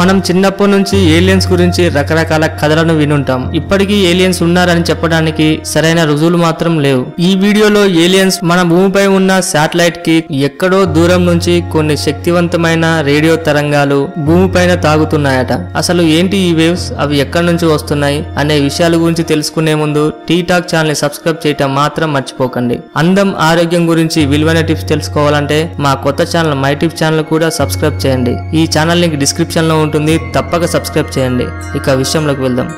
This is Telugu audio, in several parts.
మనం చిన్నప్పటి నుంచి ఏలియన్స్ గురించి రకరకాల కథలను వినుంటాం. ఇప్పటికీ ఏలియన్స్ ఉన్నారని చెప్పడానికి సరైన రుజువులు మాత్రం లేవు. ఈ వీడియోలో ఏలియన్స్ మన భూమిపై ఉన్న శాటిలైట్ కి ఎక్కడో దూరం నుంచి కొన్ని శక్తివంతమైన రేడియో తరంగాలు భూమిపైన తాగుతున్నాయట. అసలు ఏంటి ఈ వేవ్స్, అవి ఎక్కడి నుంచి వస్తున్నాయి అనే విషయాల గురించి తెలుసుకునే ముందు టీ టాక్ ఛానల్ ని సబ్స్క్రైబ్ చేయటం మాత్రం మర్చిపోకండి. అందం ఆరోగ్యం గురించి విలువైన టిప్స్ తెలుసుకోవాలంటే మా కొత్త ఛానల్ మై టిప్ ఛానల్ కూడా సబ్స్క్రైబ్ చేయండి. ఈ ఛానల్ లింక్ డిస్క్రిప్షన్ లో ఉంటుంది, తప్పక సబ్స్క్రైబ్ చేయండి. ఇక విషయంలోకి వెళ్దాం.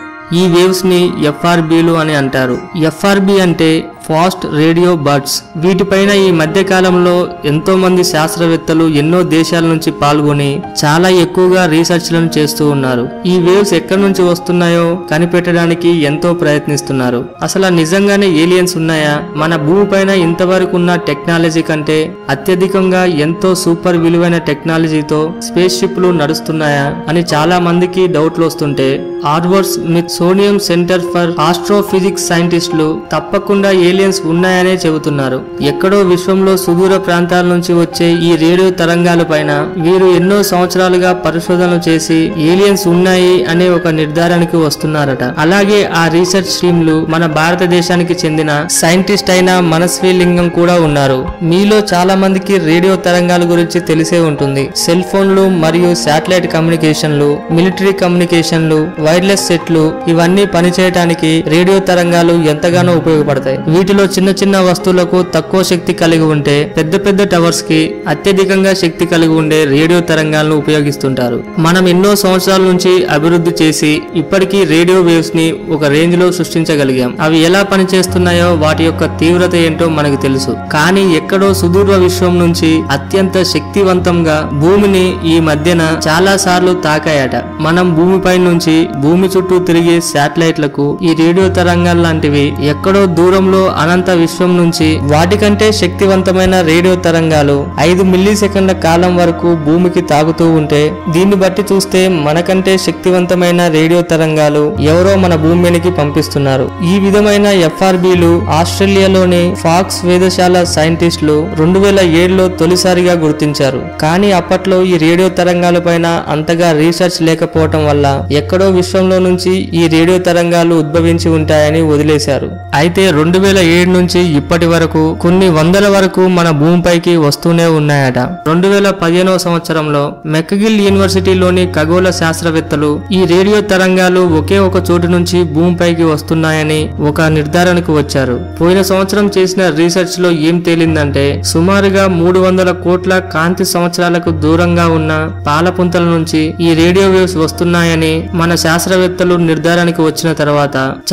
ఈ వేవ్స్ ని ఎఫ్ఆర్బీలు అని అంటారు. ఎఫ్ఆర్బీ అంటే ఫాస్ట్ రేడియో బర్డ్స్. వీటిపైన ఈ మధ్య కాలంలో ఎంతో మంది శాస్త్రవేత్తలు ఎన్నో దేశాల నుంచి పాల్గొని చాలా ఎక్కువగా రీసెర్చ్లను చేస్తూ ఉన్నారు. ఈ వేవ్స్ ఎక్కడి నుంచి వస్తున్నాయో కనిపెట్టడానికి ఎంతో ప్రయత్నిస్తున్నారు. అసలు నిజంగానే ఏలియన్స్ ఉన్నాయా? మన భూమిపైన ఇంతవరకు ఉన్న టెక్నాలజీ కంటే అత్యధికంగా ఎంతో సూపర్ విలువైన టెక్నాలజీతో స్పేస్ షిప్లు నడుస్తున్నాయా అని చాలా మందికి డౌట్లు వస్తుంటే Harvard Smithsonian centre for astrophysics సైంటిస్టులు తప్పకుండా ఏలియన్స్ ఉన్నాయనే చెబుతున్నారు. ఎక్కడో విశ్వంలో సుదూర ప్రాంతాల నుంచి వచ్చే ఈ రేడియో తరంగాల పైన వీరు ఎన్నో సంవత్సరాలుగా పరిశోధనలు చేసి ఏలియన్స్ ఉన్నాయి అనే ఒక నిర్ధారణకి వస్తున్నారట. అలాగే ఆ రీసెర్చ్ టీమ్ లు మన భారతదేశానికి చెందిన సైంటిస్ట్ అయిన మనస్వి లింగం కూడా ఉన్నారు. మీలో చాలా మందికి రేడియో తరంగాల గురించి తెలిసే ఉంటుంది. సెల్ ఫోన్లు మరియు శాటిలైట్ కమ్యూనికేషన్లు, మిలిటరీ కమ్యూనికేషన్లు, వైర్లెస్ సెట్లు ఇవన్నీ పనిచేయటానికి రేడియో తరంగాలు ఎంతగానో ఉపయోగపడతాయి. వీటిలో చిన్న చిన్న వస్తువులకు తక్కువ శక్తి కలిగి ఉంటే పెద్ద పెద్ద టవర్స్ కి అత్యధికంగా శక్తి కలిగి ఉండే రేడియో తరంగాలను ఉపయోగిస్తుంటారు. మనం ఎన్నో సంవత్సరాల నుంచి అభివృద్ధి చేసి ఇప్పటికీ రేడియో వేవ్స్ ని ఒక రేంజ్ లో సృష్టించగలిగాం. అవి ఎలా పనిచేస్తున్నాయో, వాటి యొక్క తీవ్రత ఏంటో మనకు తెలుసు. కానీ ఎక్కడో సుదూర విశ్వం నుంచి అత్యంత శక్తివంతంగా భూమిని ఈ మధ్యన చాలా సార్లు తాకాయట. మనం భూమిపై నుంచి భూమి చుట్టూ తిరిగే శాటిలైట్లకు ఈ రేడియో తరంగాలు లాంటివి ఎక్కడో దూరంలో అనంత విశ్వం నుంచి వాటికంటే శక్తివంతమైన రేడియో తరంగాలు 5 మిల్లీసెకండ్ల కాలం వరకు భూమికి తాగుతూ ఉంటే దీన్ని బట్టి చూస్తే మనకంటే శక్తివంతమైన రేడియో తరంగాలు ఎవరో మన భూమికి పంపిస్తున్నారు. ఈ విధమైన ఎఫ్ఆర్బీలు ఆస్ట్రేలియాలోని ఫాక్స్ వేదశాల సైంటిస్టులు 2007లో తొలిసారిగా గుర్తించారు. కానీ అప్పట్లో ఈ రేడియో తరంగాల పైన అంతగా రీసెర్చ్ లేకపోవటం వల్ల ఎక్కడో విశ్వంలో నుంచి ఈ రేడియో తరంగాలు ఉద్భవించి ఉంటాయని వదిలేశారు. అయితే 2007 నుంచి ఇప్పటి వరకు కొన్ని వందల వరకు మన భూమిపైకి వస్తూనే ఉన్నాయట. 2015వ సంవత్సరంలో మెక్గిల్ యూనివర్సిటీలోని ఖగోళ శాస్త్రవేత్తలు ఈ రేడియో తరంగాలు ఒకే ఒక చోటు నుంచి భూమిపైకి వస్తున్నాయని ఒక నిర్ధారణకు వచ్చారు. పోయిన సంవత్సరం చేసిన రీసెర్చ్ లో ఏం తేలిందంటే సుమారుగా 300 కోట్ల కాంతి సంవత్సరాలకు దూరంగా ఉన్న పాలపుంతల నుంచి ఈ రేడియో వేవ్స్ వస్తున్నాయని మన శాస్త్రవేత్తలు నిర్ధారణకు వచ్చిన తర్వాత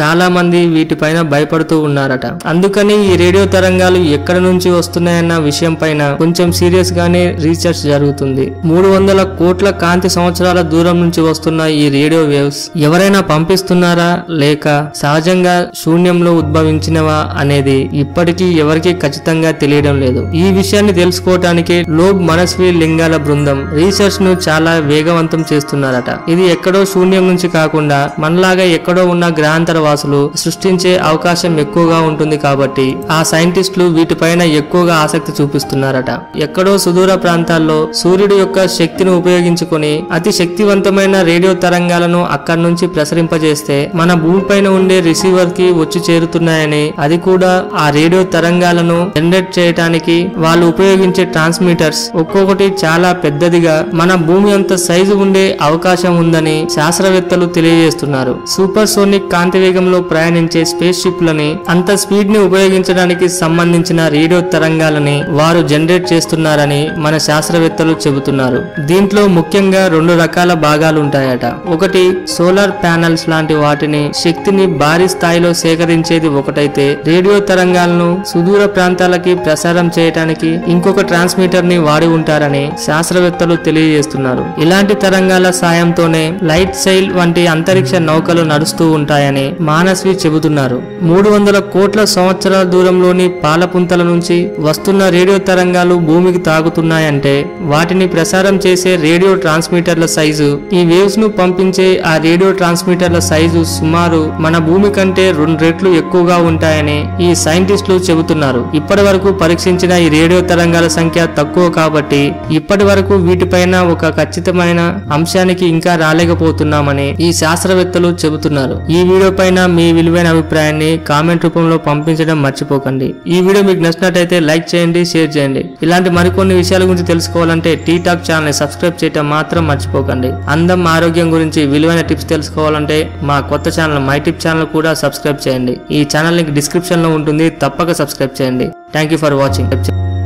చాలా మంది వీటిపైన భయపడుతూ ఉన్నారట. అందుకని ఈ రేడియో తరంగాలు ఎక్కడ నుంచి వస్తున్నాయన్న విషయం పైన కొంచెం సీరియస్ గానే రీసెర్చ్ జరుగుతుంది. 300 కోట్ల కాంతి సంవత్సరాల దూరం నుంచి వస్తున్న ఈ రేడియో వేవ్స్ ఎవరైనా పంపిస్తున్నారా లేక సహజంగా శూన్యంలో ఉద్భవించినవా అనేది ఇప్పటికీ ఎవరికీ ఖచ్చితంగా తెలియడం లేదు. ఈ విషయాన్ని తెలుసుకోవటానికి లోబ్ మనస్వి లింగాల బృందం రీసెర్చ్ ను చాలా వేగవంతం చేస్తున్నారట. ఇది ఎక్కడో శూన్యం నుంచి కాకుండా మనలాగా ఎక్కడో ఉన్న గ్రహాంతర వాసులు సృష్టించే అవకాశం ఎక్కువగా ఉంటుంది కాబట్టి ఆ సైంటిస్టులు వీటిపైన ఎక్కువగా ఆసక్తి చూపిస్తున్నారట. ఎక్కడో సుదూర ప్రాంతాల్లో సూర్యుడు యొక్క శక్తిని ఉపయోగించుకుని అతి శక్తివంతమైన రేడియో తరంగాలను అక్కడి నుంచి ప్రసరింపజేస్తే మన భూమిపైన ఉండే రిసీవర్ కి వచ్చి చేరుతున్నాయని, అది కూడా ఆ రేడియో తరంగాలను జనరేట్ చేయడానికి వాళ్ళు ఉపయోగించే ట్రాన్స్మిటర్స్ ఒక్కొక్కటి చాలా పెద్దదిగా మన భూమి అంత సైజు ఉండే అవకాశం ఉందని శాస్త్రవేత్తలు తెలియజేస్తున్నారు. సూపర్ సోనిక్ కాంతి వేగంలో ప్రయాణించే స్పేస్ షిప్ లని అంత స్పీడ్ ని ఉపయోగించడానికి సంబంధించిన రేడియో తరంగాలని వారు జనరేట్ చేస్తున్నారని మన శాస్త్రవేత్తలు చెబుతున్నారు. దీంట్లో ముఖ్యంగా 2 రకాల భాగాలు ఉంటాయట. ఒకటి సోలార్ ప్యానెల్స్ లాంటి వాటిని శక్తిని భారీ స్థాయిలో సేకరించేది ఒకటైతే, రేడియో తరంగాలను సుదూర ప్రాంతాలకి ప్రసారం చేయటానికి ఇంకొక ట్రాన్స్మిటర్ ని వాడి ఉంటారని శాస్త్రవేత్తలు తెలియజేస్తున్నారు. ఇలాంటి తరంగాల సాయంతోనే లైట్ సెయిల్ వంటి అంతరిక్ష నౌకలు నడుస్తూ ఉంటాయని మానస్వి చెబుతున్నారు. 300 కోట్ల వేల సంవత్సరాల దూరంలోని పాలపుంతల నుంచి వస్తున్న రేడియో తరంగాలు భూమికి తాకుతున్నాయంటే వాటిని ప్రసారం చేసే రేడియో ట్రాన్స్మిటర్ల సైజు, ఈ వేవ్స్ ను పంపించే ఆ రేడియో ట్రాన్స్మిటర్ల సైజు సుమారు మన భూమి కంటే 2 రెట్లు ఎక్కువగా ఉంటాయని ఈ సైంటిస్టులు చెబుతున్నారు. ఇప్పటి వరకు పరీక్షించిన ఈ రేడియో తరంగాల సంఖ్య తక్కువ కాబట్టి ఇప్పటి వరకు వీటిపైన ఒక ఖచ్చితమైన అంశానికి ఇంకా రాలేకపోతున్నామని ఈ శాస్త్రవేత్తలు చెబుతున్నారు. ఈ వీడియో పైన మీ విలువైన అభిప్రాయాన్ని కామెంట్ రూపంలో పంపించడం మర్చిపోకండి. ఈ వీడియో మీకు నచ్చినట్లయితే లైక్ చేయండి, షేర్ చేయండి. ఇలాంటి మరికొన్ని విషయాల గురించి తెలుసుకోవాలంటే టీ టాక్ ఛానల్ సబ్స్క్రైబ్ చేయడం మాత్రం మర్చిపోకండి. అందం, ఆరోగ్యం గురించి విలువైన టిప్స్ తెలుసుకోవాలంటే మా కొత్త ఛానల్ మై టిప్ ఛానల్ కూడా సబ్స్క్రైబ్ చేయండి. ఈ ఛానల్ లింక్ డిస్క్రిప్షన్ లో ఉంటుంది, తప్పక సబ్స్క్రైబ్ చేయండి. Thank you for watching.